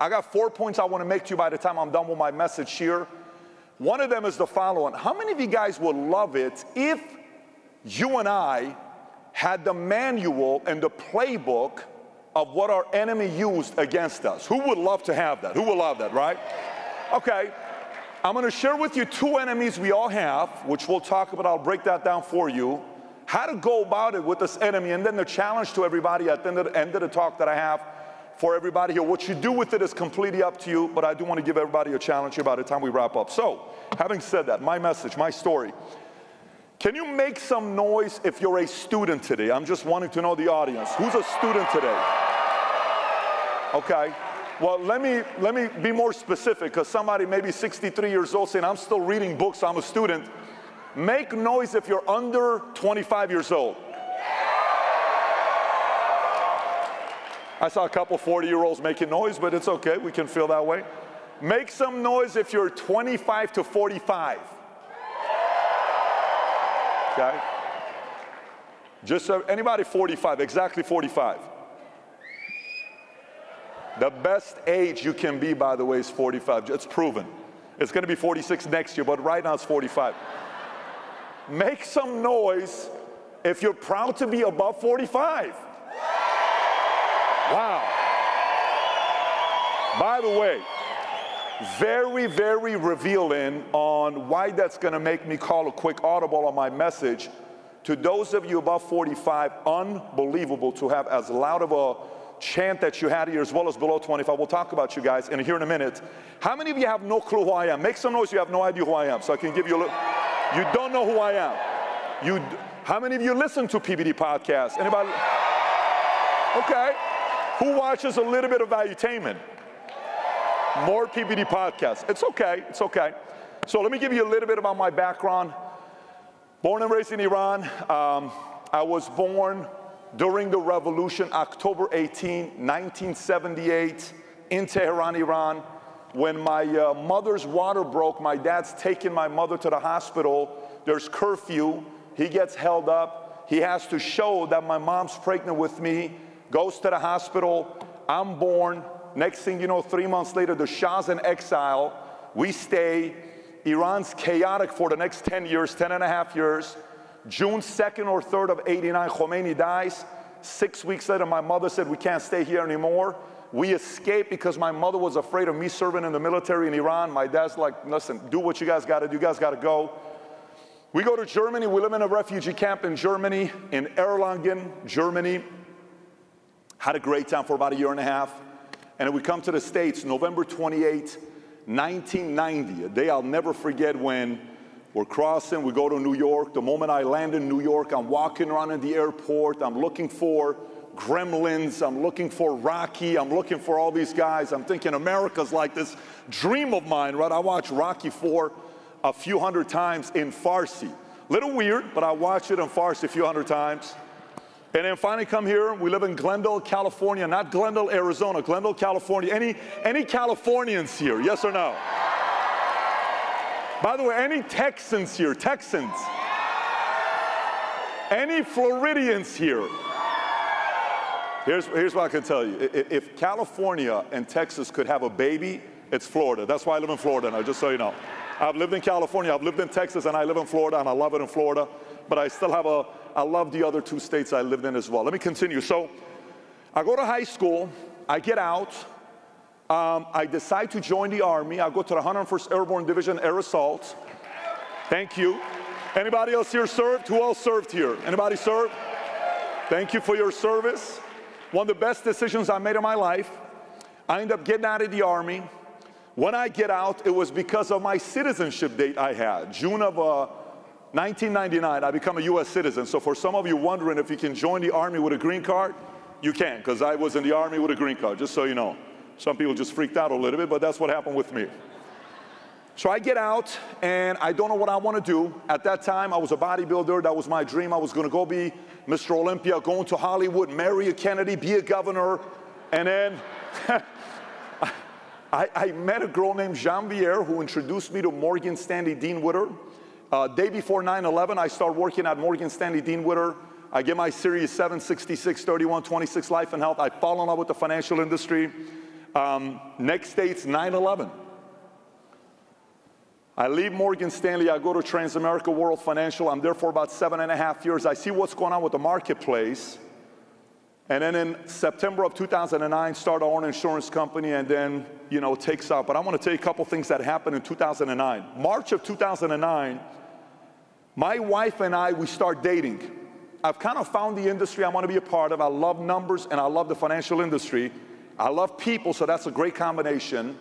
I got 4 points I want to make to you by the time I'm done with my message here. One of them is the following. How many of you guys would love it if you and I had the manual and the playbook of what our enemy used against us? Who would love to have that? Who would love that, right? Okay, I'm gonna share with you two enemies we all have, which we'll talk about. I'll break that down for you. How to go about it with this enemy, and then the challenge to everybody at the end of the talk that I have for everybody here. What you do with it is completely up to you, but I do want to give everybody a challenge here by the time we wrap up. So, having said that, my message, my story. Can you make some noise if you're a student today? I'm just wanting to know the audience. Who's a student today? Okay, well, let me be more specific, because somebody maybe 63 years old saying, I'm still reading books, so I'm a student. Make noise if you're under 25 years old. I saw a couple 40-year-olds making noise, but it's okay, we can feel that way. Make some noise if you're 25 to 45. Okay? Just anybody 45, exactly 45. The best age you can be, by the way, is 45. It's proven. It's gonna be 46 next year, but right now it's 45. Make some noise if you're proud to be above 45. Wow. By the way, very, very revealing on why that's going to make me call a quick audible on my message. To those of you above 45, unbelievable to have as loud of a chant that you had here as well as below 25. We'll talk about you guys in here in a minute. How many of you have no clue who I am? Make some noise. You have no idea who I am, so I can give you a look. You don't know who I am. How many of you listen to PBD Podcast? Anybody? Okay. Who watches a little bit of edutainment? More PBD Podcasts. It's okay, it's okay. So let me give you a little bit about my background. Born and raised in Iran. I was born during the revolution, October 18, 1978, in Tehran, Iran. When my mother's water broke, my dad's taking my mother to the hospital. There's curfew. He gets held up. He has to show that my mom's pregnant with me. Goes to the hospital, I'm born. Next thing you know, 3 months later, the Shah's in exile. We stay. Iran's chaotic for the next 10 years, 10 and a half years. June 2nd or 3rd of 89, Khomeini dies. 6 weeks later, my mother said, we can't stay here anymore. We escaped because my mother was afraid of me serving in the military in Iran. My dad's like, listen, do what you guys gotta do, you guys gotta go. We go to Germany, we live in a refugee camp in Germany, in Erlangen, Germany. Had a great time for about a year and a half. And then we come to the States, November 28, 1990, a day I'll never forget, when we're crossing, we go to New York. The moment I land in New York, I'm walking around in the airport. I'm looking for Gremlins. I'm looking for Rocky. I'm looking for all these guys. I'm thinking America's like this dream of mine, right? I watched Rocky IV a few hundred times in Farsi. Little weird, but I watched it in Farsi a few hundred times. And then finally come here, we live in Glendale, California, not Glendale, Arizona, Glendale, California. Any Californians here, yes or no? By the way, any Texans here, Texans? Any Floridians here? Here's what I can tell you. If California and Texas could have a baby, it's Florida. That's why I live in Florida now, just so you know. I've lived in California, I've lived in Texas, and I live in Florida, and I love it in Florida, but I still have a, I love the other two states I lived in as well. Let me continue. So I go to high school, I get out, I decide to join the Army. I go to the 101st Airborne Division Air Assault. Thank you. Anybody else here served? Who else served here? Anybody served? Thank you for your service. One of the best decisions I made in my life. I end up getting out of the Army. When I get out, it was because of my citizenship date I had, June of 1999, I become a U.S. citizen. So for some of you wondering if you can join the Army with a green card, you can, because I was in the Army with a green card, just so you know. Some people just freaked out a little bit, but that's what happened with me. So I get out, and I don't know what I want to do. At that time, I was a bodybuilder. That was my dream. I was going to go be Mr. Olympia, going to Hollywood, marry a Kennedy, be a governor. And then I met a girl named Jean-Pierre who introduced me to Morgan Stanley Dean Witter. Day before 9/11, I start working at Morgan Stanley Dean Witter. I get my Series 7, 66, 31, 26, life and health. I fall in love with the financial industry. Next day, it's 9/11. I leave Morgan Stanley, I go to Transamerica World Financial. I'm there for about 7.5 years. I see what's going on with the marketplace. And then in September of 2009, start our own insurance company, and then, you know, it takes off. But I want to tell you a couple things that happened in 2009. March of 2009, my wife and I, we start dating. I've kind of found the industry I want to be a part of. I love numbers, and I love the financial industry. I love people, so that's a great combination.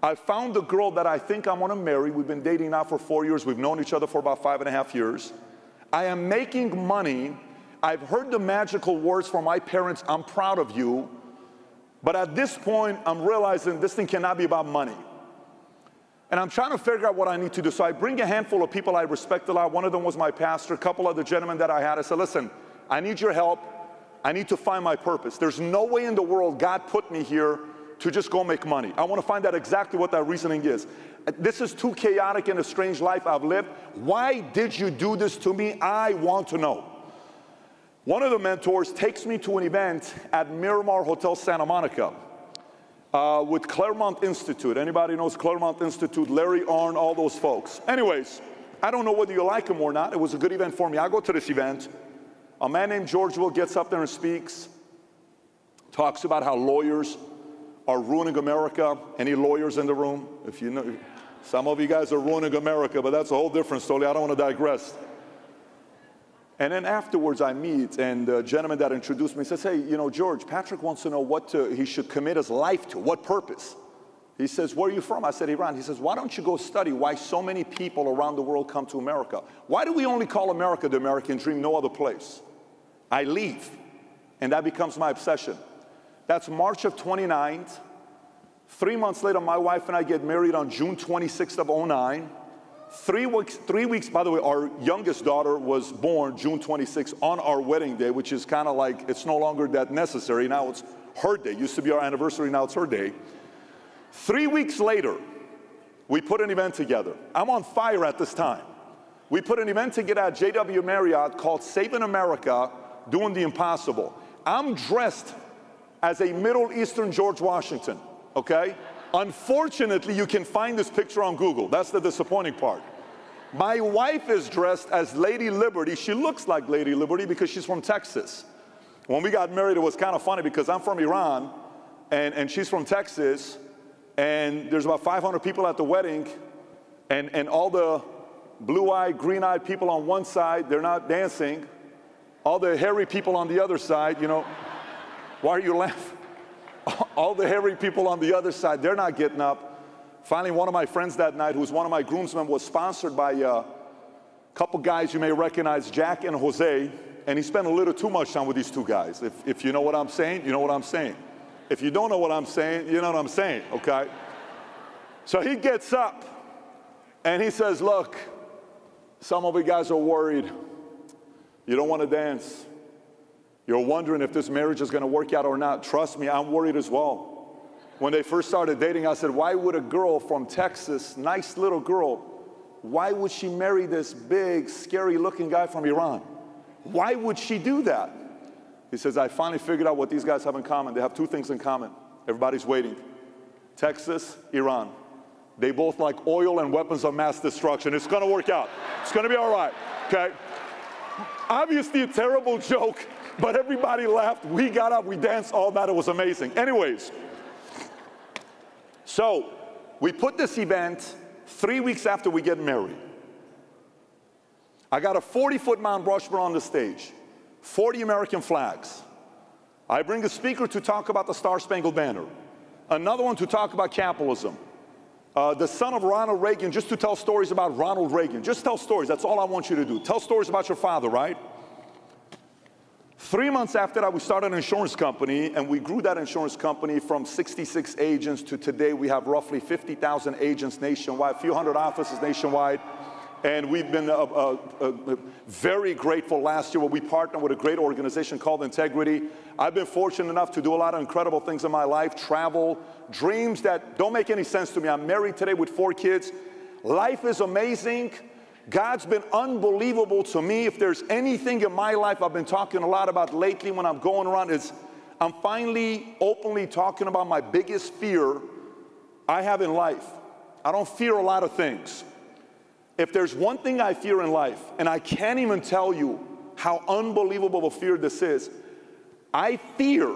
I found the girl that I think I want to marry. We've been dating now for 4 years. We've known each other for about 5.5 years. I am making money. I've heard the magical words from my parents, I'm proud of you. But at this point, I'm realizing this thing cannot be about money. And I'm trying to figure out what I need to do. So I bring a handful of people I respect a lot. One of them was my pastor, a couple other gentlemen that I had. I said, listen, I need your help. I need to find my purpose. There's no way in the world God put me here to just go make money. I want to find out exactly what that reasoning is. This is too chaotic and a strange life I've lived. Why did you do this to me? I want to know. One of the mentors takes me to an event at Miramar Hotel Santa Monica with Claremont Institute. Anybody knows Claremont Institute? Larry Arn, all those folks. Anyways, I don't know whether you like him or not. It was a good event for me. I go to this event. A man named George Will gets up there and speaks, talks about how lawyers are ruining America. Any lawyers in the room? If you know, some of you guys are ruining America, but that's a whole different story. I don't want to digress. And then afterwards I meet, and the gentleman that introduced me says, hey, you know, George, Patrick wants to know what he should commit his life to, what purpose. He says, where are you from? I said, Iran. He says, why don't you go study why so many people around the world come to America? Why do we only call America the American dream, no other place? I leave, and that becomes my obsession. That's March of 29. 3 months later, my wife and I get married on June 26th of 09. Three weeks, by the way, our youngest daughter was born June 26th on our wedding day, which is kind of like, it's no longer that necessary. Now it's her day. It used to be our anniversary, now it's her day. 3 weeks later, we put an event together. I'm on fire at this time. We put an event together at JW Marriott called Saving America, Doing the Impossible. I'm dressed as a Middle Eastern George Washington, okay? Unfortunately, you can find this picture on Google. That's the disappointing part. My wife is dressed as Lady Liberty. She looks like Lady Liberty because she's from Texas. When we got married, it was kind of funny because I'm from Iran, and she's from Texas, and there's about 500 people at the wedding, and all the blue-eyed, green-eyed people on one side, they're not dancing. All the hairy people on the other side, you know. Why are you laughing? All the hairy people on the other side, they're not getting up. Finally, one of my friends that night, who's one of my groomsmen, was sponsored by a couple guys you may recognize, Jack and Jose, and he spent a little too much time with these two guys. If you know what I'm saying, you know what I'm saying. If you don't know what I'm saying, you know what I'm saying, okay? So he gets up, and he says, look, some of you guys are worried. You don't want to dance. You're wondering if this marriage is going to work out or not. Trust me, I'm worried as well. When they first started dating, I said, why would a girl from Texas, nice little girl, why would she marry this big, scary-looking guy from Iran? Why would she do that? He says, I finally figured out what these guys have in common. They have two things in common. Everybody's waiting. Texas, Iran. They both like oil and weapons of mass destruction. It's going to work out. It's going to be all right, okay? Obviously a terrible joke. But everybody laughed, we got up, we danced all night, it was amazing. Anyways, so we put this event 3 weeks after we get married. I got a 40-foot Mount Rushmore on the stage, 40 American flags. I bring a speaker to talk about the Star-Spangled Banner, another one to talk about capitalism, the son of Ronald Reagan, just to tell stories about Ronald Reagan. Just tell stories, that's all I want you to do. Tell stories about your father, right? 3 months after that, we started an insurance company, and we grew that insurance company from 66 agents to today. We have roughly 50,000 agents nationwide, a few hundred offices nationwide, and we've been very grateful last year when we partnered with a great organization called Integrity. I've been fortunate enough to do a lot of incredible things in my life, travel, dreams that don't make any sense to me. I'm married today with 4 kids. Life is amazing. God's been unbelievable to me. If there's anything in my life I've been talking a lot about lately when I'm going around, is I'm finally openly talking about my biggest fear I have in life. I don't fear a lot of things. If there's one thing I fear in life, and I can't even tell you how unbelievable a fear this is, I fear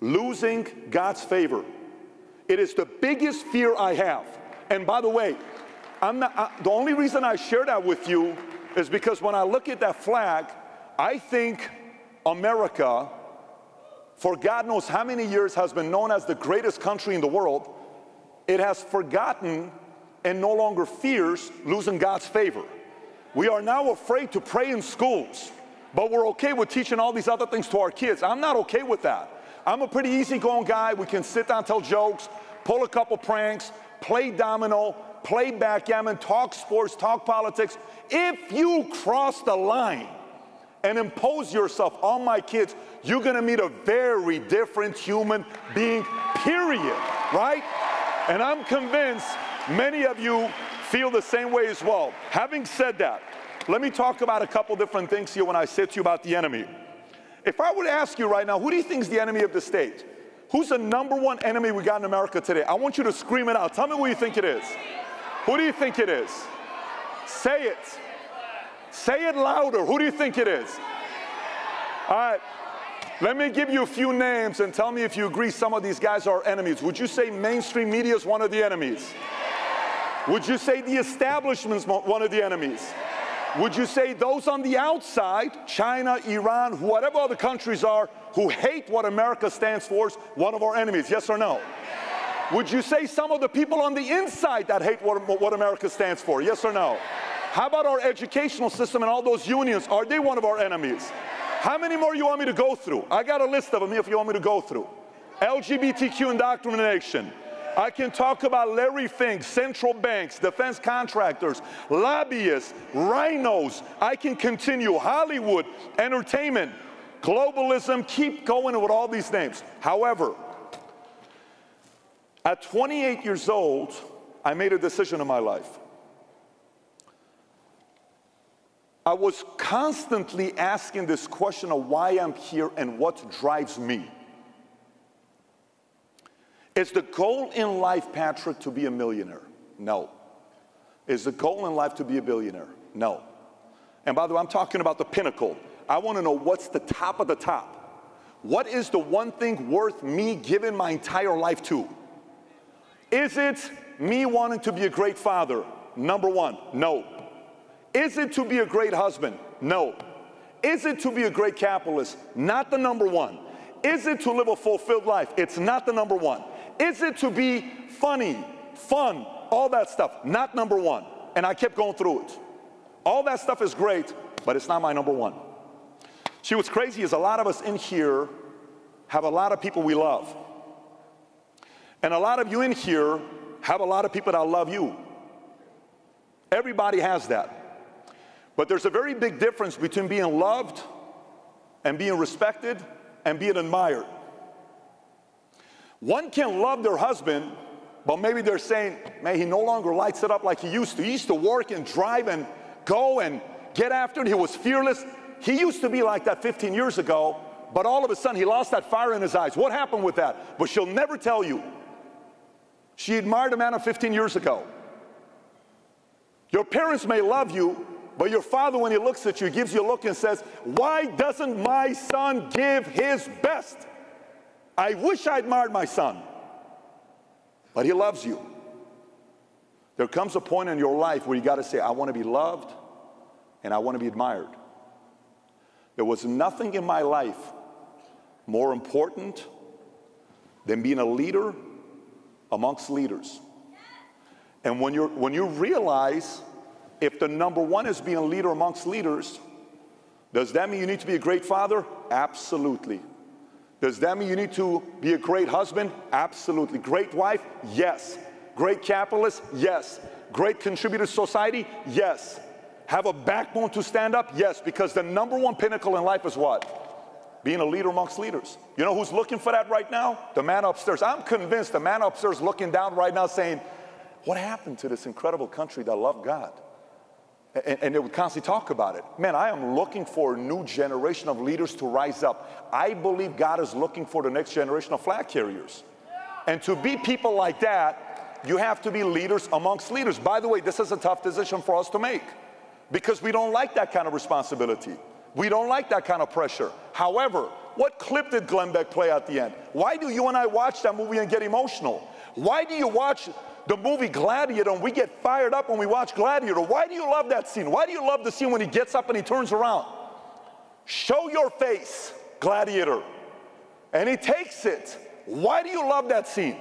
losing God's favor. It is the biggest fear I have. And by the way, the only reason I share that with you is because when I look at that flag, I think America, for God knows how many years, has been known as the greatest country in the world. It has forgotten and no longer fears losing God's favor. We are now afraid to pray in schools, but we're okay with teaching all these other things to our kids. I'm not okay with that. I'm a pretty easygoing guy. We can sit down, tell jokes, pull a couple pranks, play domino, play backgammon, talk sports, talk politics. If you cross the line and impose yourself on my kids, you're gonna meet a very different human being, period, right? And I'm convinced many of you feel the same way as well. Having said that, let me talk about a couple different things here when I say to you about the enemy. If I were to ask you right now, who do you think is the enemy of the state? Who's the number one enemy we got in America today? I want you to scream it out. Tell me who you think it is. Who do you think it is? Say it. Say it louder. Who do you think it is? All right. Let me give you a few names and tell me if you agree some of these guys are enemies. Would you say mainstream media is one of the enemies? Would you say the establishment's one of the enemies? Would you say those on the outside, China, Iran, whatever other countries are, who hate what America stands for, is one of our enemies? Yes or no? Yeah. Would you say some of the people on the inside that hate what America stands for? Yes or no? Yeah. How about our educational system and all those unions? Are they one of our enemies? Yeah. How many more you want me to go through? I got a list of them if you want me to go through. LGBTQ indoctrination. I can talk about Larry Fink, central banks, defense contractors, lobbyists, rhinos. I can continue. Hollywood, entertainment, globalism. Keep going with all these names. However, at 28 years old, I made a decision in my life. I was constantly asking this question of why I'm here and what drives me. Is the goal in life, Patrick, to be a millionaire? No. Is the goal in life to be a billionaire? No. And by the way, I'm talking about the pinnacle. I want to know what's the top of the top. What is the one thing worth me giving my entire life to? Is it me wanting to be a great father? Number one, no. Is it to be a great husband? No. Is it to be a great capitalist? Not the number one. Is it to live a fulfilled life? It's not the number one. Is it to be funny, fun, all that stuff? Not number one. And I kept going through it. All that stuff is great, but it's not my number one. See, what's crazy is a lot of us in here have a lot of people we love. And a lot of you in here have a lot of people that love you. Everybody has that. But there's a very big difference between being loved and being respected and being admired. One can love their husband, but maybe they're saying, man, he no longer lights it up like he used to. He used to work and drive and go and get after it. He was fearless. He used to be like that 15 years ago, but all of a sudden he lost that fire in his eyes. What happened with that? But she'll never tell you. She admired a man of 15 years ago. Your parents may love you, but your father, when he looks at you, gives you a look and says, why doesn't my son give his best? I wish I admired my son, but he loves you. There comes a point in your life where you got to say, I want to be loved and I want to be admired. There was nothing in my life more important than being a leader amongst leaders. And when you realize, if the number one is being a leader amongst leaders, does that mean you need to be a great father? Absolutely. Does that mean you need to be a great husband? Absolutely. Great wife? Yes. Great capitalist? Yes. Great contributor to society? Yes. Have a backbone to stand up? Yes, because the number one pinnacle in life is what? Being a leader amongst leaders. You know who's looking for that right now? The man upstairs. I'm convinced the man upstairs looking down right now saying, what happened to this incredible country that loved God? And they would constantly talk about it. Man, I am looking for a new generation of leaders to rise up. I believe God is looking for the next generation of flag carriers. And to be people like that, you have to be leaders amongst leaders. By the way, this is a tough decision for us to make because we don't like that kind of responsibility. We don't like that kind of pressure. However, what clip did Glenn Beck play at the end? Why do you and I watch that movie and get emotional? Why do you watch the movie Gladiator and we get fired up when we watch Gladiator? Why do you love that scene? Why do you love the scene when he gets up and he turns around? Show your face, Gladiator. And he takes it. Why do you love that scene?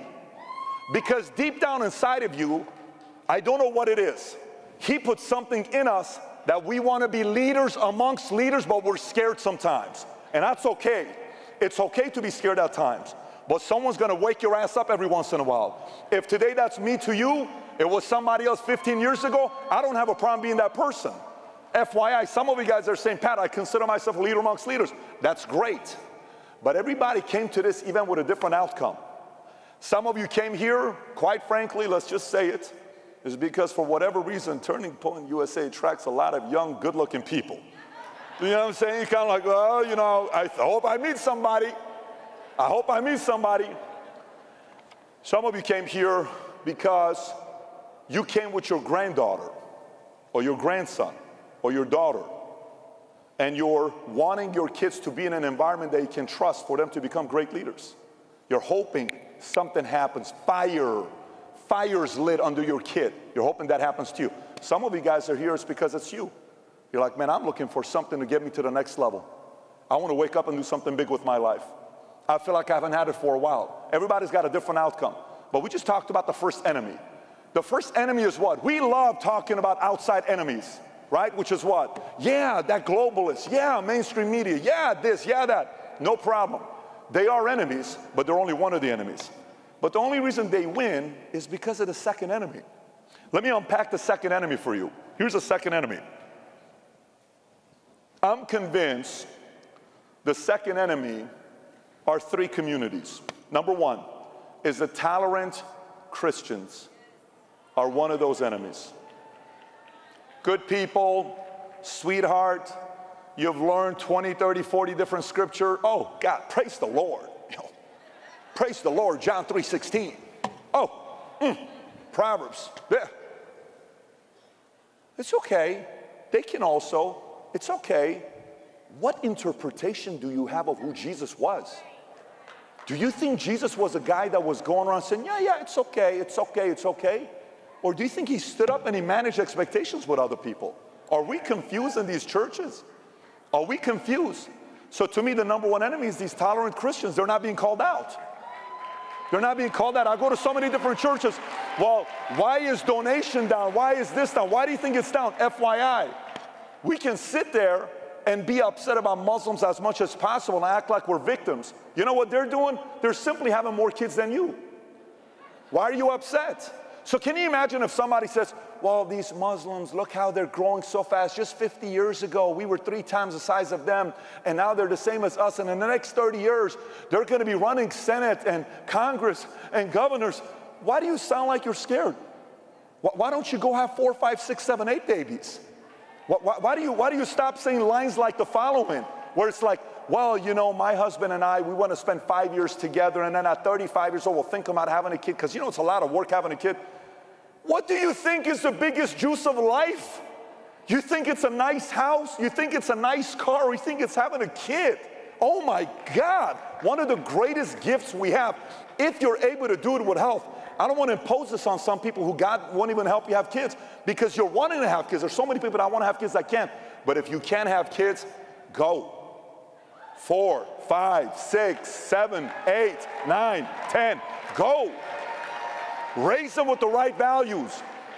Because deep down inside of you, I don't know what it is. He put something in us that we want to be leaders amongst leaders, but we're scared sometimes. And that's okay. It's okay to be scared at times. But someone's going to wake your ass up every once in a while. If today that's me to you, it was somebody else 15 years ago, I don't have a problem being that person. FYI, some of you guys are saying, Pat, I consider myself a leader amongst leaders. That's great. But everybody came to this event with a different outcome. Some of you came here, quite frankly, let's just say it, is because for whatever reason, Turning Point USA attracts a lot of young, good-looking people. You know what I'm saying? You're kind of like, well, you know, I hope I meet somebody. I hope I meet somebody. Some of you came here because you came with your granddaughter or your grandson or your daughter, and you're wanting your kids to be in an environment that you can trust for them to become great leaders. You're hoping something happens. Fire's lit under your kid. You're hoping that happens to you. Some of you guys are here, it's because it's you. You're like, man, I'm looking for something to get me to the next level. I want to wake up and do something big with my life. I feel like I haven't had it for a while. Everybody's got a different outcome. But we just talked about the first enemy. The first enemy is what? We love talking about outside enemies, right? Which is what? Yeah, that globalist. Yeah, mainstream media. Yeah, this. Yeah, that. No problem. They are enemies, but they're only one of the enemies. But the only reason they win is because of the second enemy. Let me unpack the second enemy for you. Here's the second enemy. I'm convinced the second enemy are three communities. Number one is the tolerant Christians are one of those enemies. Good people, sweetheart, you've learned 20, 30, 40 different scripture. Oh, God, praise the Lord. Praise the Lord, John 3:16. Oh, Proverbs. Yeah. It's okay. They can also, it's okay. What interpretation do you have of who Jesus was? Do you think Jesus was a guy that was going around saying, yeah, yeah, it's okay, it's okay, it's okay? Or do you think he stood up and he managed expectations with other people? Are we confused in these churches? Are we confused? So to me, the number one enemy is these tolerant Christians. They're not being called out. They're not being called out. I go to so many different churches. Well, why is donation down? Why is this down? Why do you think it's down? FYI, we can sit there and be upset about Muslims as much as possible and act like we're victims. You know what they're doing? They're simply having more kids than you. Why are you upset? So can you imagine if somebody says, well, these Muslims, look how they're growing so fast. Just 50 years ago, we were 3 times the size of them, and now they're the same as us. And in the next 30 years, they're going to be running Senate and Congress and governors. Why do you sound like you're scared? Why don't you go have 4, 5, 6, 7, 8 babies? Why do you stop saying lines like the following, where it's like, well, you know, my husband and I, we want to spend 5 years together, and then at 35 years old, we'll think about having a kid, because, you know, it's a lot of work having a kid. What do you think is the biggest juice of life? You think it's a nice house? You think it's a nice car? You think it's having a kid? Oh, my God. One of the greatest gifts we have, if you're able to do it with health. I don't want to impose this on some people who God won't even help you have kids because you're wanting to have kids. There's so many people that want to have kids that can't. But if you can't have kids, go. 4, 5, 6, 7, 8, 9, 10. Go. Raise them with the right values.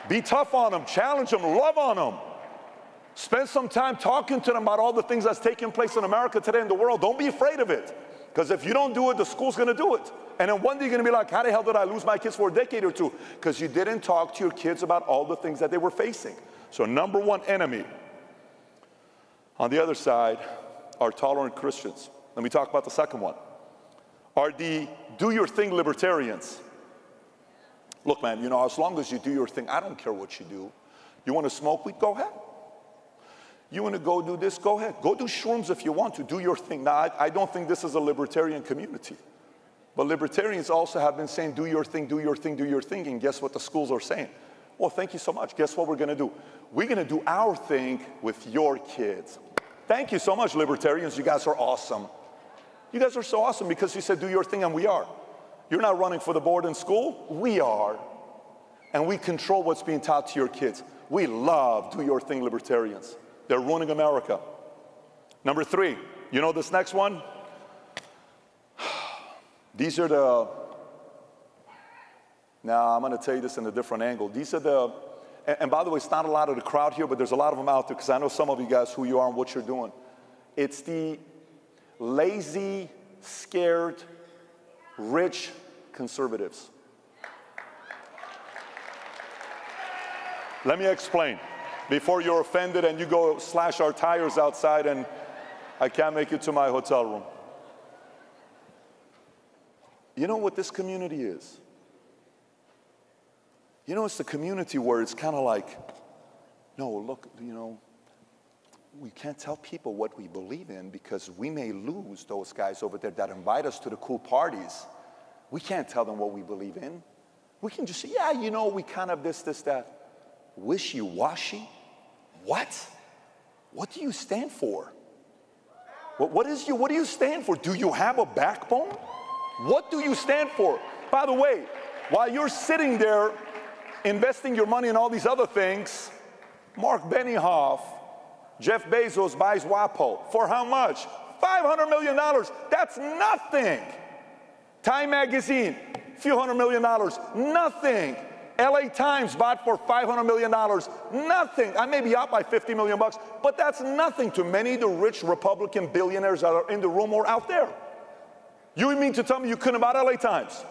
Be tough on them. Challenge them. Love on them. Spend some time talking to them about all the things that's taking place in America today in the world. Don't be afraid of it. Because if you don't do it, the school's going to do it. And then one day you're going to be like, how the hell did I lose my kids for a decade or two? Because you didn't talk to your kids about all the things that they were facing. So number one enemy. On the other side are tolerant Christians. Let me talk about the second one. Are the do-your-thing libertarians. Look, man, you know, as long as you do your thing, I don't care what you do. You want to smoke weed? Go ahead. You want to go do this? Go ahead. Go do shrooms if you want to. Do your thing. Now, I don't think this is a libertarian community. But libertarians also have been saying, do your thing, do your thing, do your thing. And guess what the schools are saying? Well, thank you so much. Guess what we're going to do? We're going to do our thing with your kids. Thank you so much, libertarians. You guys are awesome. You guys are so awesome because you said do your thing, and we are. You're not running for the board in school. We are. And we control what's being taught to your kids. We love do your thing libertarians. They're ruining America. Number three, you know this next one? These are the, now I'm going to tell you this in a different angle. These are the, and by the way, it's not a lot of the crowd here, but there's a lot of them out there because I know some of you guys who you are and what you're doing. It's the lazy, scared, rich conservatives. Let me explain before you're offended and you go slash our tires outside and I can't make it to my hotel room. You know what this community is? You know, it's the community where it's kind of like, no, look, you know, we can't tell people what we believe in because we may lose those guys over there that invite us to the cool parties. We can't tell them what we believe in. We can just say, yeah, you know, we kind of this, this, that. Wishy-washy? What? What do you stand for? What do you stand for? Do you have a backbone? What do you stand for? By the way, while you're sitting there investing your money in all these other things, Mark Benioff, Jeff Bezos buys WAPO. For how much? $500 million. That's nothing. Time Magazine, a few $100 million. Nothing. LA Times bought for $500 million. Nothing. I may be out by $50 million bucks, but that's nothing to many of the rich Republican billionaires that are in the room or out there. You mean to tell me you couldn't have bought LA Times?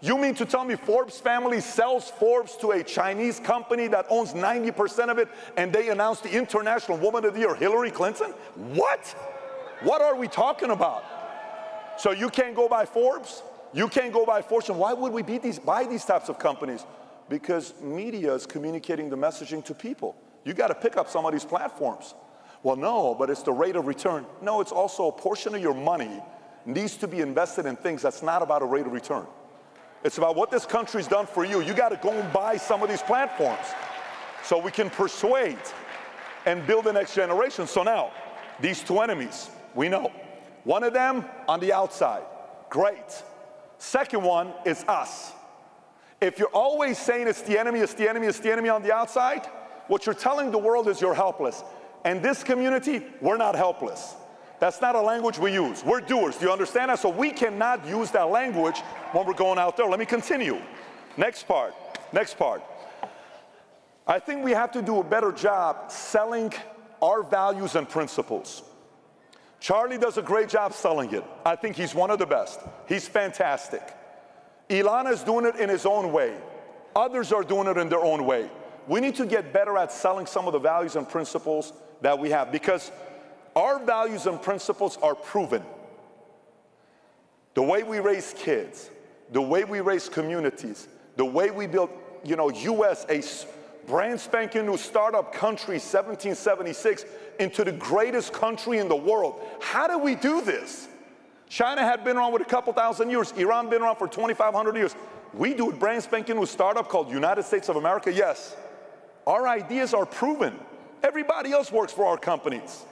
You mean to tell me Forbes family sells Forbes to a Chinese company that owns 90% of it and they announce the International Woman of the Year, Hillary Clinton? What? What are we talking about? So you can't go by Forbes? You can't go by Fortune? Why would we buy these types of companies? Because media is communicating the messaging to people. You got to pick up some of these platforms. Well, no, but it's the rate of return. No, it's also a portion of your money needs to be invested in things that's not about a rate of return. It's about what this country's done for you. You got to go and buy some of these platforms so we can persuade and build the next generation. So now, these two enemies, we know. One of them on the outside, great. Second one is us. If you're always saying it's the enemy, it's the enemy, it's the enemy on the outside, what you're telling the world is you're helpless. And this community, we're not helpless. That's not a language we use. We're doers. Do you understand that? So we cannot use that language when we're going out there. Let me continue. Next part. Next part. I think we have to do a better job selling our values and principles. Charlie does a great job selling it. I think he's one of the best. He's fantastic. Ilana's doing it in his own way. Others are doing it in their own way. We need to get better at selling some of the values and principles that we have because our values and principles are proven. The way we raise kids, the way we raise communities, the way we build, you know, U.S., a brand spanking new startup country, 1776, into the greatest country in the world. How do we do this? China had been around with a couple thousand years. Iran been around for 2,500 years. We do a brand spanking new startup called United States of America. Yes, our ideas are proven. Everybody else works for our companies.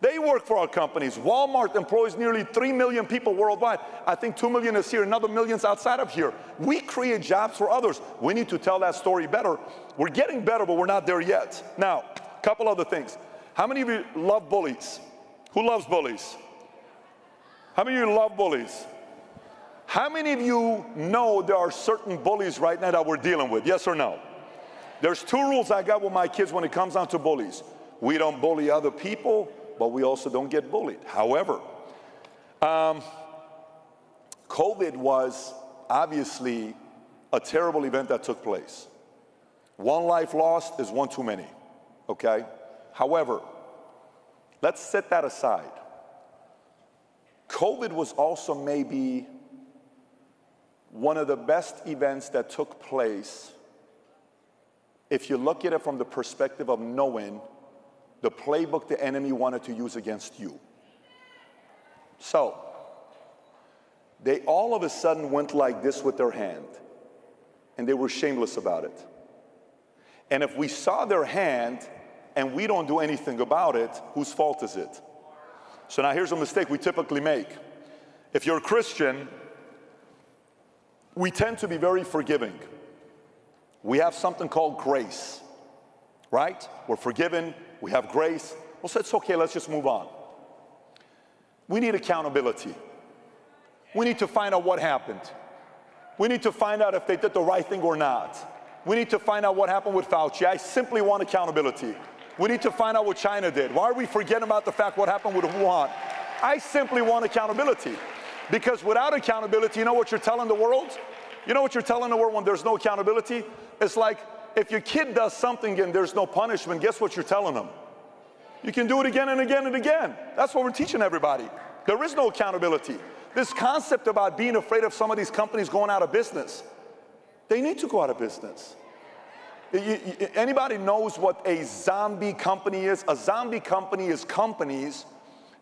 They work for our companies. Walmart employs nearly 3 million people worldwide. I think 2 million is here, another millions outside of here. We create jobs for others. We need to tell that story better. We're getting better, but we're not there yet. Now, a couple other things. How many of you love bullies? Who loves bullies? How many of you love bullies? How many of you know there are certain bullies right now that we're dealing with? Yes or no? There's two rules I got with my kids when it comes down to bullies. We don't bully other people, but we also don't get bullied. However, COVID was obviously a terrible event that took place. One life lost is one too many, okay? However, let's set that aside. COVID was also maybe one of the best events that took place if you look at it from the perspective of knowing the playbook the enemy wanted to use against you. So they all of a sudden went like this with their hand, and they were shameless about it. And if we saw their hand and we don't do anything about it, whose fault is it? So now here's a mistake we typically make. If you're a Christian, we tend to be very forgiving. We have something called grace, right? We're forgiven, we have grace. Well, so it's okay, let's just move on. We need accountability. We need to find out what happened. We need to find out if they did the right thing or not. We need to find out what happened with Fauci. I simply want accountability. We need to find out what China did. Why are we forgetting about the fact what happened with Wuhan? I simply want accountability. Because without accountability, you know what you're telling the world? You know what you're telling the world when there's no accountability? It's like if your kid does something and there's no punishment, guess what you're telling them? You can do it again and again and again. That's what we're teaching everybody. There is no accountability. This concept about being afraid of some of these companies going out of business. They need to go out of business. Anybody knows what a zombie company is? A zombie company is companies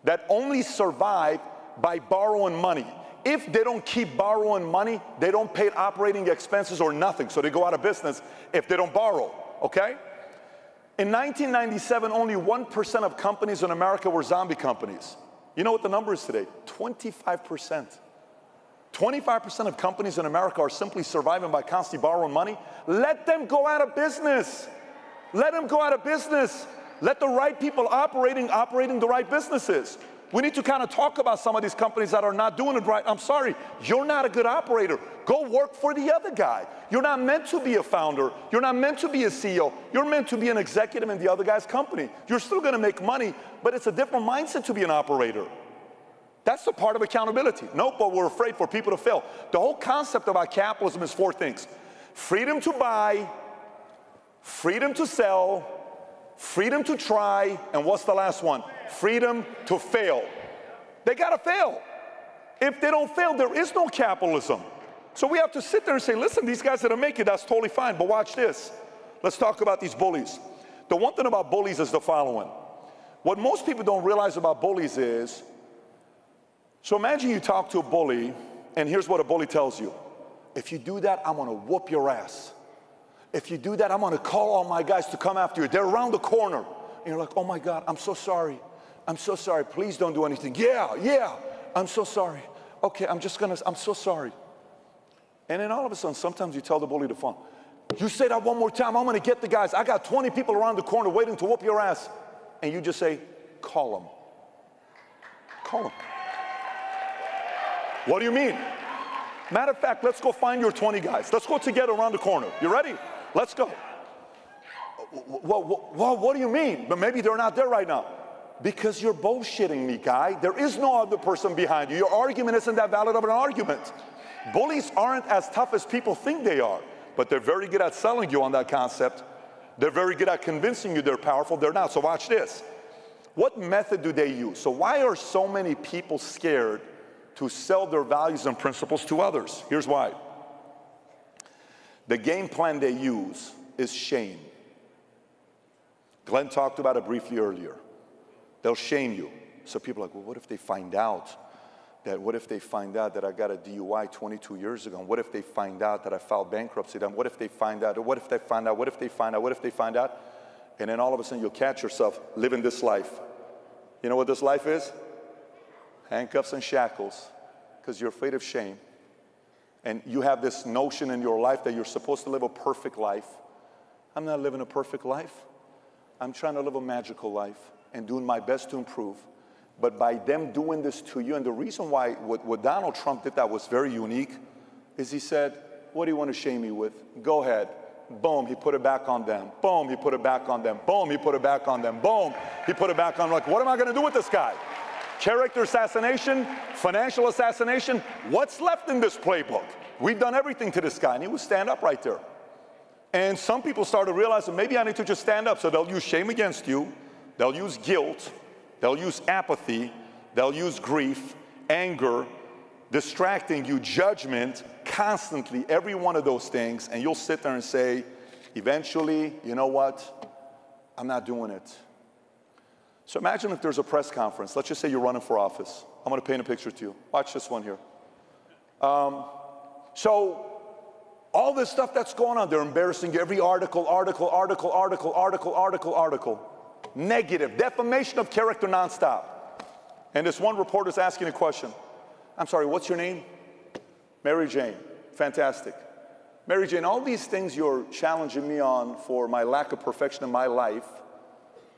that only survive by borrowing money. If they don't keep borrowing money, they don't pay operating expenses or nothing, so they go out of business if they don't borrow, okay? In 1997, only 1% of companies in America were zombie companies. You know what the number is today? 25%. 25% of companies in America are simply surviving by constantly borrowing money. Let them go out of business. Let them go out of business. Let the right people operating the right businesses. We need to kind of talk about some of these companies that are not doing it right. I'm sorry, you're not a good operator. Go work for the other guy. You're not meant to be a founder. You're not meant to be a CEO. You're meant to be an executive in the other guy's company. You're still gonna make money, but it's a different mindset to be an operator. That's the part of accountability. Nope, but we're afraid for people to fail. The whole concept about capitalism is four things: freedom to buy, freedom to sell, freedom to try, and what's the last one? Freedom to fail. They gotta fail. If they don't fail, there is no capitalism. So we have to sit there and say, listen, these guys that are making it, that's totally fine, but watch this. Let's talk about these bullies. The one thing about bullies is the following. What most people don't realize about bullies is, so imagine you talk to a bully, and here's what a bully tells you. If you do that, I'm gonna whoop your ass. If you do that, I'm gonna call all my guys to come after you. They're around the corner. And you're like, oh my God, I'm so sorry. I'm so sorry, please don't do anything. Yeah, yeah, I'm so sorry. Okay, I'm so sorry. And then all of a sudden, sometimes you tell the bully to phone. You say that one more time, I'm gonna get the guys. I got 20 people around the corner waiting to whoop your ass. And you just say, call them. Call them. What do you mean? Matter of fact, let's go find your 20 guys. Let's go together around the corner. You ready? Let's go. Well, what do you mean? But maybe they're not there right now. Because you're bullshitting me, guy. There is no other person behind you. Your argument isn't that valid of an argument. Bullies aren't as tough as people think they are, but they're very good at selling you on that concept. They're very good at convincing you they're powerful. They're not, so watch this. What method do they use? So why are so many people scared to sell their values and principles to others? Here's why. The game plan they use is shame. Glenn talked about it briefly earlier. They'll shame you. So people are like, well, what if they find out that, what if they find out that I got a DUI 22 years ago? And what if they find out that I filed bankruptcy? Then what if they find out? What if they find out? What if they find out? What if they find out? And then all of a sudden you'll catch yourself living this life. You know what this life is? Handcuffs and shackles, because you're afraid of shame. And you have this notion in your life that you're supposed to live a perfect life. I'm not living a perfect life. I'm trying to live a magical life and doing my best to improve. But by them doing this to you, and the reason why what Donald Trump did that was very unique, is he said, what do you want to shame me with? Go ahead. Boom, he put it back on them. Boom, he put it back on them. Boom, he put it back on them. Boom, he put it back on them. Like, what am I going to do with this guy? Character assassination, financial assassination. What's left in this playbook? We've done everything to this guy, and he would stand up right there. And some people started realizing, maybe I need to just stand up. So they'll use shame against you. They'll use guilt, they'll use apathy, they'll use grief, anger, distracting you, judgment, constantly, every one of those things, and you'll sit there and say, eventually, you know what? I'm not doing it. So imagine if there's a press conference. Let's just say you're running for office. I'm going to paint a picture to you. Watch this one here. So all this stuff that's going on, they're embarrassing you. Every article. Negative, defamation of character nonstop. And this one reporter's asking a question. I'm sorry, what's your name? Mary Jane. Fantastic. Mary Jane, all these things you're challenging me on for my lack of perfection in my life,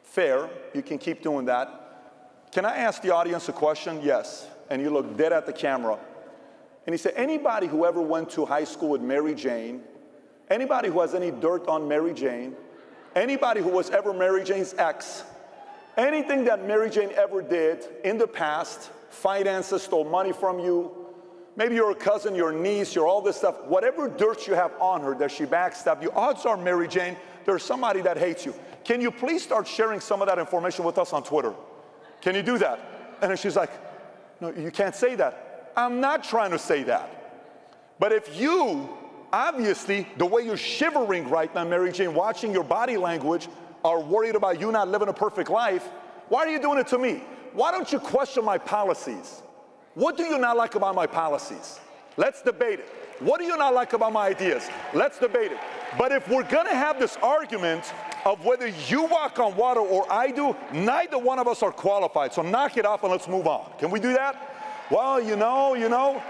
fair, you can keep doing that. Can I ask the audience a question? Yes. And you look dead at the camera. And he said, anybody who ever went to high school with Mary Jane, anybody who has any dirt on Mary Jane, anybody who was ever Mary Jane's ex, anything that Mary Jane ever did in the past, finances, stole money from you, maybe you're a cousin, your niece, you're all this stuff, whatever dirt you have on her that she backstabbed you, odds are, Mary Jane, there's somebody that hates you. Can you please start sharing some of that information with us on Twitter? Can you do that? And then she's like, no, you can't say that. I'm not trying to say that. But if you, obviously, the way you're shivering right now, Mary Jane, watching your body language, are worried about you not living a perfect life, why are you doing it to me? Why don't you question my policies? What do you not like about my policies? Let's debate it. What do you not like about my ideas? Let's debate it. But if we're gonna have this argument of whether you walk on water or I do, neither one of us are qualified. So knock it off and let's move on. Can we do that? Well, you know,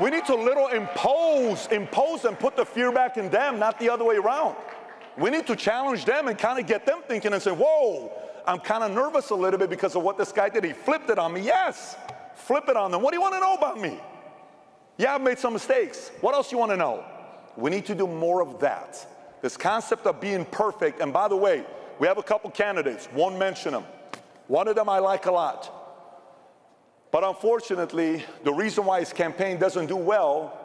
we need to little impose and put the fear back in them, not the other way around. We need to challenge them and kind of get them thinking and say, whoa, I'm kind of nervous a little bit because of what this guy did. He flipped it on me. Yes, flip it on them. What do you want to know about me? Yeah, I've made some mistakes. What else you want to know? We need to do more of that. This concept of being perfect. And by the way, we have a couple candidates. Won't mention them. One of them I like a lot. But unfortunately, the reason why his campaign doesn't do well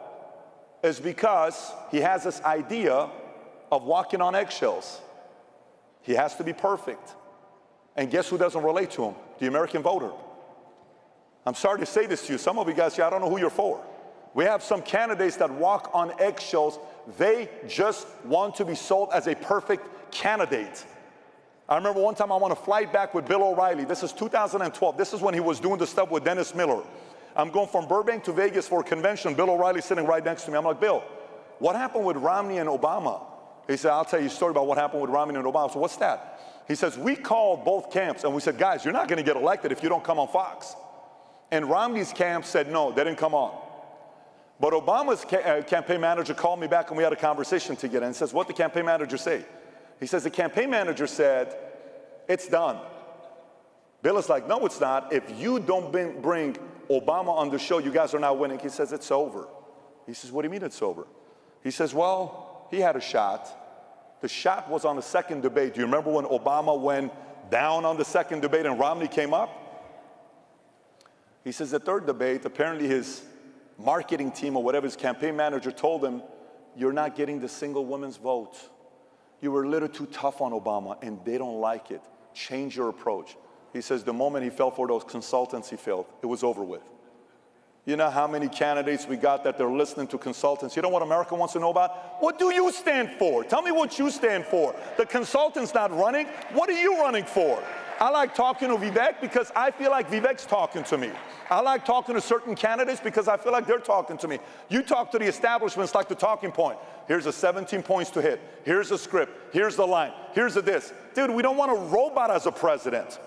is because he has this idea of walking on eggshells. He has to be perfect. And guess who doesn't relate to him? The American voter. I'm sorry to say this to you. Some of you guys, I don't know who you're for. We have some candidates that walk on eggshells. They just want to be sold as a perfect candidate. I remember one time I went on a flight back with Bill O'Reilly. This is 2012. This is when he was doing the stuff with Dennis Miller. I'm going from Burbank to Vegas for a convention. Bill O'Reilly's sitting right next to me. I'm like, Bill, what happened with Romney and Obama? He said, I'll tell you a story about what happened with Romney and Obama. So what's that? He says, we called both camps and we said, guys, you're not going to get elected if you don't come on Fox. And Romney's camp said, no, they didn't come on. But Obama's campaign manager called me back and we had a conversation together and says, what did the campaign manager say? He says, the campaign manager said, it's done. Bill is like, no, it's not. If you don't bring Obama on the show, you guys are not winning. He says, it's over. He says, what do you mean it's over? He says, well, he had a shot. The shot was on the second debate. Do you remember when Obama went down on the second debate and Romney came up? He says, the third debate, apparently his marketing team or whatever, his campaign manager told him, you're not getting the single woman's vote. You were a little too tough on Obama and they don't like it. Change your approach. He says the moment he fell for those consultants, he failed. It was over with. You know how many candidates we got that they're listening to consultants? You know what America wants to know about? What do you stand for? Tell me what you stand for. The consultant's not running. What are you running for? I like talking to Vivek because I feel like Vivek's talking to me. I like talking to certain candidates because I feel like they're talking to me. You talk to the establishments like the talking point. Here's the 17 points to hit. Here's the script. Here's the line. Here's the this. Dude, we don't want a robot as a president.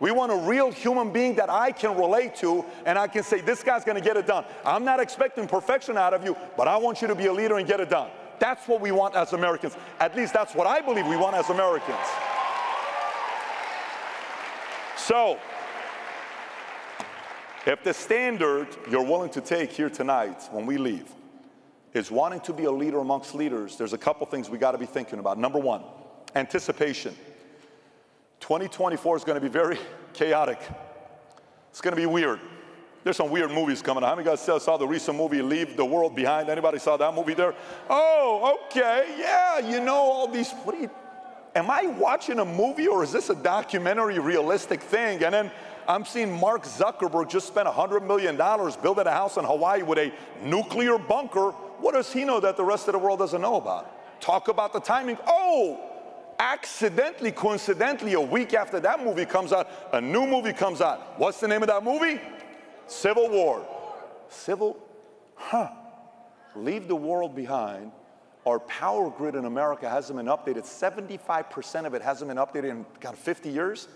We want a real human being that I can relate to and I can say, this guy's going to get it done. I'm not expecting perfection out of you, but I want you to be a leader and get it done. That's what we want as Americans. At least that's what I believe we want as Americans. So, if the standard you're willing to take here tonight when we leave is wanting to be a leader amongst leaders, there's a couple things we got to be thinking about. Number one, anticipation. 2024 is going to be very chaotic. It's going to be weird. There's some weird movies coming out. How many of you guys saw the recent movie, Leave the World Behind? Anybody saw that movie there? Oh, okay, yeah, you know all these, what are you, am I watching a movie or is this a documentary realistic thing? And then I'm seeing Mark Zuckerberg just spent $100 million building a house in Hawaii with a nuclear bunker. What does he know that the rest of the world doesn't know about? Talk about the timing. Oh, Accidentally, coincidentally, a week after that movie comes out, a new movie comes out. What's the name of that movie? Civil War. Leave the World Behind. Our power grid in America hasn't been updated. 75% of it hasn't been updated in kind of 50 years.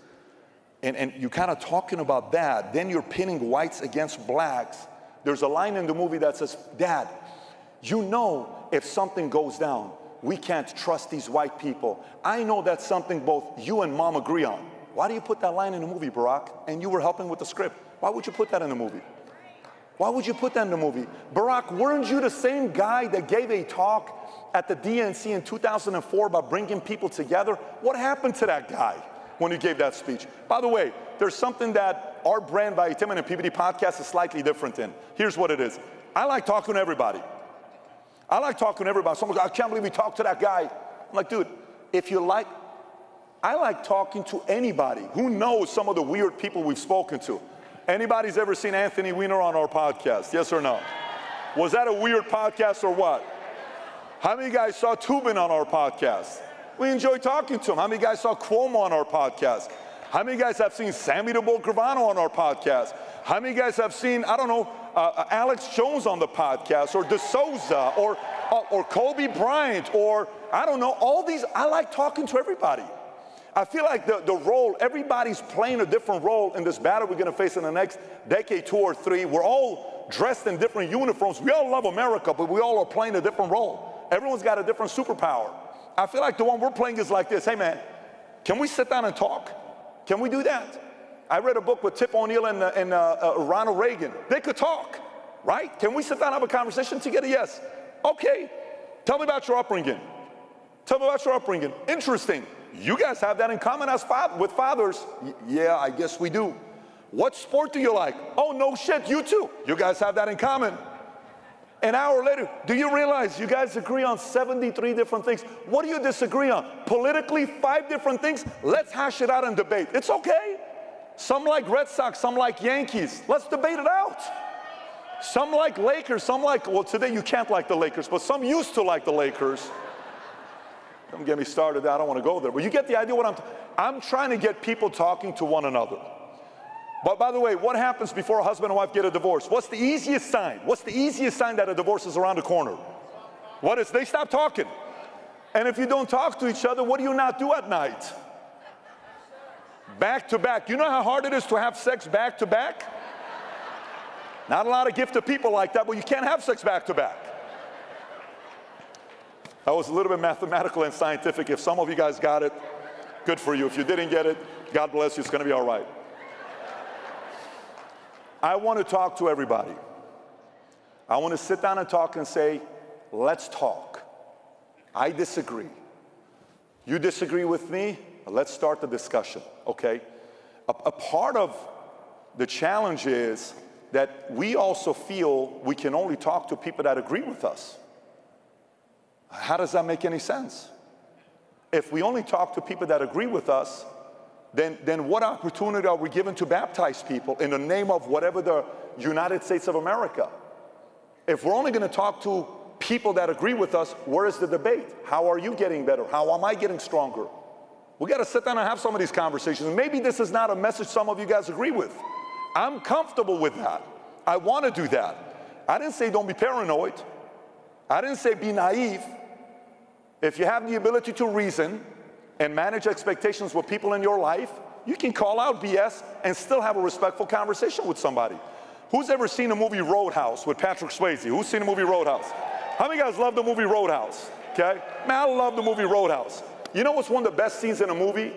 And you're kind of talking about that. Then you're pinning whites against blacks. There's a line in the movie that says, Dad, you know if something goes down, we can't trust these white people. I know that's something both you and Mom agree on. Why do you put that line in the movie, Barack? And you were helping with the script. Why would you put that in the movie? Why would you put that in the movie? Barack, weren't you the same guy that gave a talk at the DNC in 2004 about bringing people together? What happened to that guy when you gave that speech? By the way, there's something that our brand, Valuetainment and PBD Podcast, is slightly different in. Here's what it is. I like talking to everybody. I like talking to everybody. Someone goes, I can't believe we talked to that guy. I'm like, dude, if you like, I like talking to anybody. Who knows some of the weird people we've spoken to? Anybody's ever seen Anthony Weiner on our podcast? Yes or no? Was that a weird podcast or what? How many guys saw Tubin on our podcast? We enjoy talking to him. How many guys saw Cuomo on our podcast? How many guys have seen Sammy the Bull Gravano on our podcast? How many guys have seen, I don't know, Alex Jones on the podcast, or DeSouza, or Kobe Bryant, or I don't know, all these. I like talking to everybody. I feel like the role, everybody's playing a different role in this battle we're gonna face in the next decade, 2 or 3. We're all dressed in different uniforms. We all love America, but we all are playing a different role. Everyone's got a different superpower. I feel like the one we're playing is like this. Hey man, can we sit down and talk? Can we do that? I read a book with Tip O'Neill and Ronald Reagan. They could talk, right? Can we sit down and have a conversation together? Yes. Okay. Tell me about your upbringing. Tell me about your upbringing. Interesting. You guys have that in common as with fathers. Yeah, I guess we do. What sport do you like? Oh, no shit, you too. You guys have that in common. An hour later, do you realize you guys agree on 73 different things? What do you disagree on? Politically, 5 different things? Let's hash it out and debate. It's okay. Some like Red Sox, some like Yankees. Let's debate it out. Some like Lakers, some like, well, today you can't like the Lakers, but some used to like the Lakers. Don't get me started. I don't want to go there. But you get the idea what I'm trying to get people talking to one another. But by the way, what happens before a husband and wife get a divorce? What's the easiest sign? What's the easiest sign that a divorce is around the corner? What is? They stop talking. And if you don't talk to each other, what do you not do at night? Back to back. You know how hard it is to have sex back to back? Not a lot of gifted people like that, but you can't have sex back to back. That was a little bit mathematical and scientific. If some of you guys got it, good for you. If you didn't get it, God bless you. It's going to be all right. I want to talk to everybody. I want to sit down and talk and say, let's talk. I disagree. You disagree with me? Let's start the discussion, okay? A part of the challenge is that we also feel we can only talk to people that agree with us. How does that make any sense? If we only talk to people that agree with us, then what opportunity are we given to baptize people in the name of whatever the United States of America? If we're only going to talk to people that agree with us, where is the debate? How are you getting better? How am I getting stronger? We got to sit down and have some of these conversations. Maybe this is not a message some of you guys agree with. I'm comfortable with that. I want to do that. I didn't say don't be paranoid. I didn't say be naive. If you have the ability to reason and manage expectations with people in your life, you can call out BS and still have a respectful conversation with somebody. Who's ever seen the movie Roadhouse with Patrick Swayze? Who's seen the movie Roadhouse? How many guys love the movie Roadhouse? Okay? Man, I love the movie Roadhouse. You know what's one of the best scenes in a movie?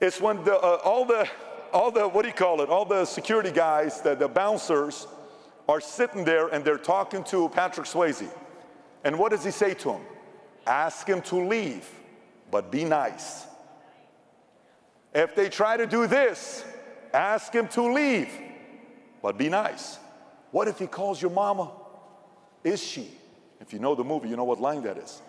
It's when all the security guys, the bouncers, are sitting there and they're talking to Patrick Swayze. And what does he say to him? Ask him to leave, but be nice. If they try to do this, ask him to leave, but be nice. What if he calls your mama? Is she? If you know the movie, you know what line that is.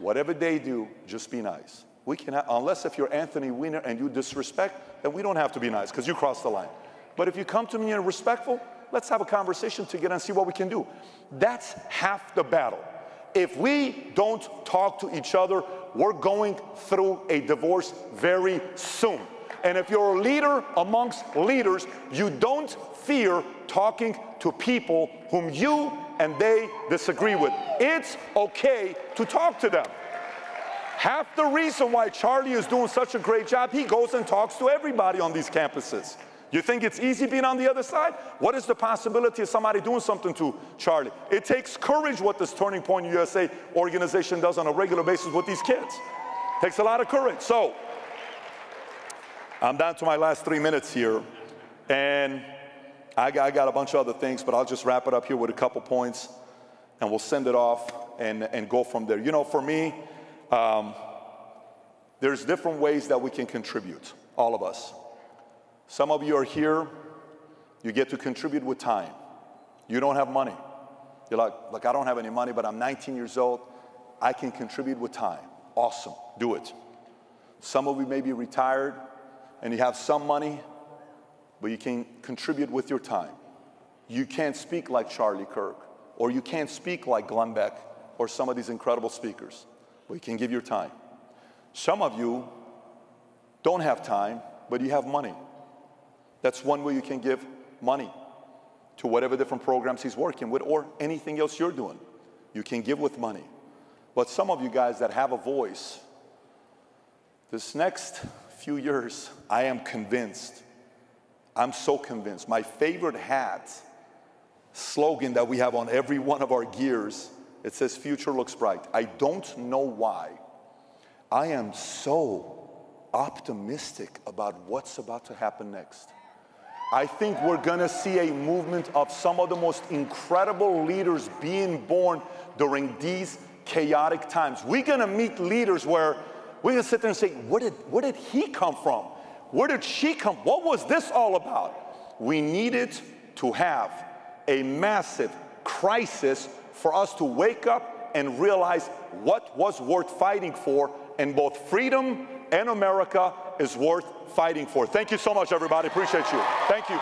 Whatever they do, just be nice. We cannot, unless if you're Anthony Weiner and you disrespect, then we don't have to be nice because you crossed the line. But if you come to me and you're respectful, let's have a conversation together and see what we can do. That's half the battle. If we don't talk to each other, we're going through a divorce very soon. And if you're a leader amongst leaders, you don't fear talking to people whom you and they disagree with. It's okay to talk to them. Half the reason why Charlie is doing such a great job, he goes and talks to everybody on these campuses. You think it's easy being on the other side? What is the possibility of somebody doing something to Charlie? It takes courage what this Turning Point USA organization does on a regular basis with these kids. It takes a lot of courage. So I'm down to my last 3 minutes here, and I got a bunch of other things, but I'll just wrap it up here with a couple points, and we'll send it off and go from there. You know, for me, there's different ways that we can contribute, all of us. Some of you are here, you get to contribute with time. You don't have money. You're like, look, I don't have any money, but I'm 19 years old. I can contribute with time. Awesome, do it. Some of you may be retired and you have some money, but you can contribute with your time. You can't speak like Charlie Kirk, or you can't speak like Glenn Beck, or some of these incredible speakers, but you can give your time. Some of you don't have time, but you have money. That's one way you can give money to whatever different programs he's working with or anything else you're doing. You can give with money. But some of you guys that have a voice, this next few years, I am convinced, I'm so convinced. My favorite hat slogan that we have on every one of our gears, it says, "Future looks bright." I don't know why. I am so optimistic about what's about to happen next. I think we're gonna see a movement of some of the most incredible leaders being born during these chaotic times. We're gonna meet leaders where we're gonna sit there and say, where did he come from? Where did she come from? What was this all about? We needed to have a massive crisis for us to wake up and realize what was worth fighting for, and both freedom and America is worth fighting for. Thank you so much, everybody. Appreciate you. Thank you.